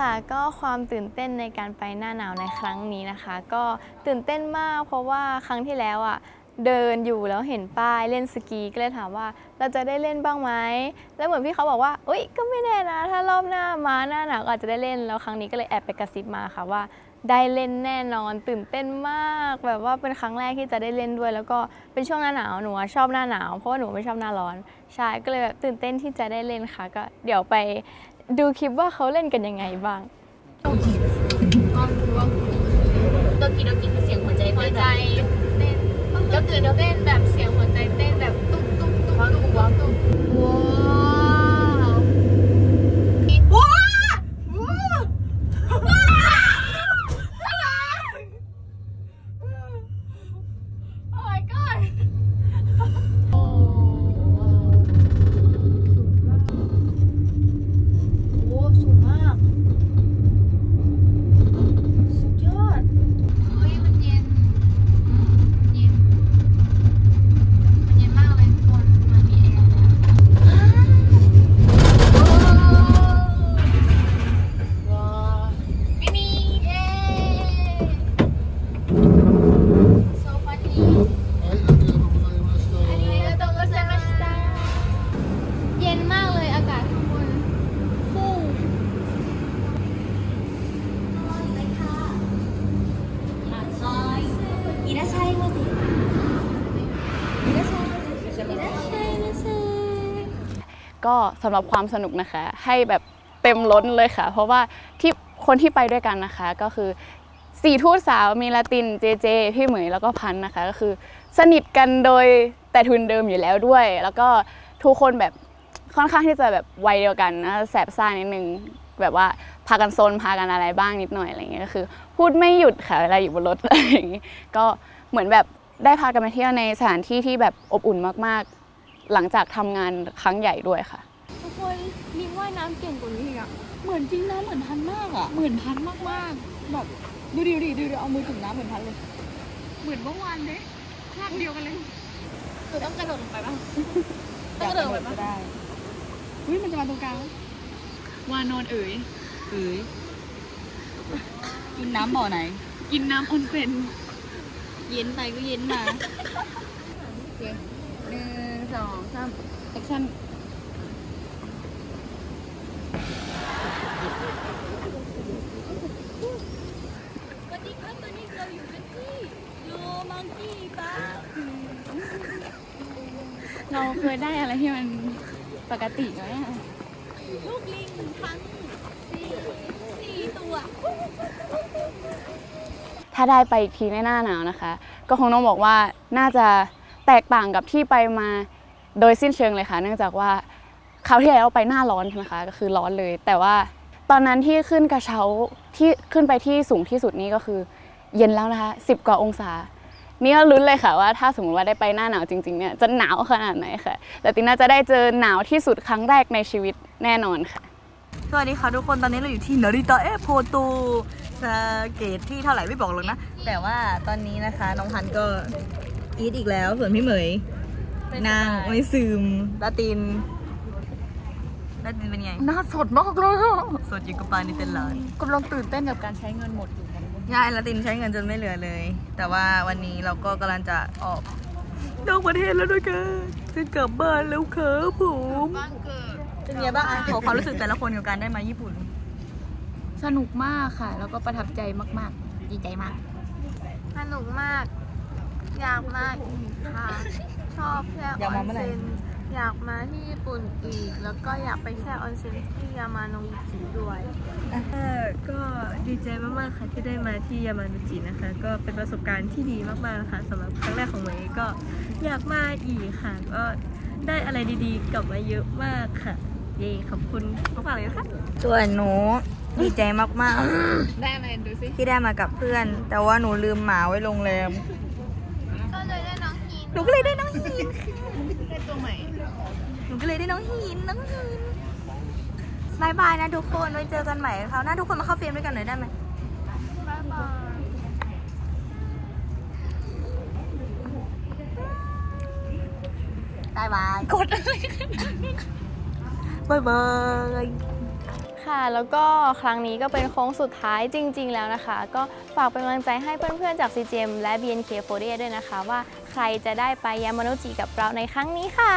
ค่ะก็ความตื่นเต้นในการไปหน้าหนาวในครั้งนี้นะคะก็ตื่นเต้นมากเพราะว่าครั้งที่แล้วอ่ะเดินอยู่แล้วเห็นป้ายเล่นสกีก็เลยถามว่าเราจะได้เล่นบ้างไหมแล้วเหมือนพี่เขาบอกว่าอุ๊ยก็ไม่แน่นะถ้ารอบหน้ามาหน้าหนาวอาจจะได้เล่นแล้วครั้งนี้ก็เลยแอบไปกระซิบมาค่ะว่าได้เล่นแน่นอนตื่นเต้นมากแบบว่าเป็นครั้งแรกที่จะได้เล่นด้วยแล้วก็เป็นช่วงหน้าหนาวหนูชอบหน้าหนาวเพราะว่าหนูไม่ชอบหน้าร้อนใช่ก็เลยแบบตื่นเต้นที่จะได้เล่นค่ะก็เดี๋ยวไปดูคลิปว่าเขาเล่นกันยังไงบ้างโดกิโดกิคือเสียงหัวใจเต้นก็คือเราเต้นแบบเสียงหัวใจเต้นแบบตุ๊บตุ๊บตุ๊บตุ๊บว้าวตุ๊บว้าวว้าวก็สำหรับความสนุกนะคะให้แบบเต็มล้นเลยค่ะเพราะว่าที่คนที่ไปด้วยกันนะคะก็คือสี่ทูตสาวมีลาตินเจเจพี่เหมยแล้วก็พันนะคะก็คือสนิทกันโดยแต่ทุนเดิมอยู่แล้วด้วยแล้วก็ทุกคนแบบค่อนข้างที่จะแบบวัยเดียวกันนะแสบซ่านิดนึงแบบว่าพากันโซนพากันอะไรบ้างนิดหน่อยอะไรเงี้ยก็คือพูดไม่หยุดค่ะเวลาอยู่บนรถอะไรอย่างงี้ก็เหมือนแบบได้พากันไปเที่ยวในสถานที่ที่แบบอบอุ่นมากๆหลังจากทำงานครั้งใหญ่ด้วยค่ะทุกคนมีว่ายน้ำเก่งกว่านี้อีกอะเหมือนจริงนะเหมือนพันมากอะเหมือนพันมากๆแบบดูดิดูเอามือถึงน้ำเหมือนพันเลยเหมือนเมื่อวานเลยลากเดียวกันเลยคือต้องกระโดดลงไปป่ะต้องกระโดดไปป่ะได้อุ้ยมันจะมาตรงกลางวานอนเอ๋ยกินน้ำบ่อไหนกินน้ำออนเซ็นเย็นไปก็เย็นมาหนึ่งสองสามแอคชั่นปฏิคัตตอนนี้เราอยู่กันที่โลมังกี้ป้าเราเคยได้อะไรที่มันปกติไหมอะลูกลิงทั้งสี่ตัวถ้าได้ไปอีกทีในหน้าหนาวนะคะก็คงต้องบอกว่าน่าจะแตกต่างกับที่ไปมาโดยสิ้นเชิงเลยค่ะเนื่องจากว่าคราวที่แล้วไปหน้าร้อนใช่ไหมคะก็คือร้อนเลยแต่ว่าตอนนั้นที่ขึ้นกระเช้าที่ขึ้นไปที่สูงที่สุดนี้ก็คือเย็นแล้วนะคะ10 กว่าองศานี่ก็ลุ้นเลยค่ะว่าถ้าสมมติว่าได้ไปหน้าหนาวจริงๆเนี่ยจะหนาวขนาดไหนค่ะแต่ติน่าจะได้เจอหนาวที่สุดครั้งแรกในชีวิตแน่นอนค่ะสวัสดีค่ะทุกคนตอนนี้เราอยู่ที่นาริตะเอโพโตเกตที่เท่าไหร่ไม่บอกหรอกนะแต่ว่าตอนนี้นะคะน้องพันก็อีทอีกแล้วส่วนพี่เหมยนางไม่ซึมลาตินเป็นไงน่าสดมากเลยสดยิ่งกว่าปลาในตลาดกำลังตื่นเต้นกับการใช้เงินหมดอยู่ยายลาตินใช้เงินจนไม่เหลือเลยแต่ว่าวันนี้เราก็กำลังจะออกนอกประเทศแล้วด้วยกันจะกลับบ้านแล้วครับผมเป็นไงบ้างขอความรู้สึกแต่ละคนกับการได้มาญี่ปุ่นสนุกมากค่ะแล้วก็ประทับใจมากๆดีใจมากสนุกมากอยากมาอีกค่ะชอบแช่ออนเซ็นอยากมาที่ญี่ปุ่นอีกแล้วก็อยากไปแช่ออนเซ็นที่ยามาโนบุจิด้วยก็ดีใจมากๆค่ะที่ได้มาที่ยามาโนบุจินะคะก็เป็นประสบการณ์ที่ดีมากๆนะคะสำหรับครั้งแรกของเมย์ก็อยากมาอีกค่ะก็ได้อะไรดีๆกลับมาเยอะมากค่ะเย้ขอบคุณมากๆเลยค่ะส่วนหนูดีใจมากๆได้อะไรดูสิที่ได้มากับเพื่อนแต่ว่าหนูลืมหมาไว้โรงแรมก็เลยได้น้องหินหนูก็เลยได้น้องหินได้ตัวใหม่หนูก็เลยได้น้องหินบายบายนะทุกคนไว้เจอกันใหม่เขานะทุกคนมาเข้าเฟรมด้วยกันหน่อยได้ไหมบายบายกดอะไรกันบายบาย ค่ะแล้วก็ครั้งนี้ก็เป็นโค้งสุดท้ายจริงๆแล้วนะคะก็ฝากเป็นกำลังใจให้เพื่อนๆจาก CGM และ BNK48 ด้วยนะคะว่าใครจะได้ไปยามโนจิกับเราในครั้งนี้ค่ะ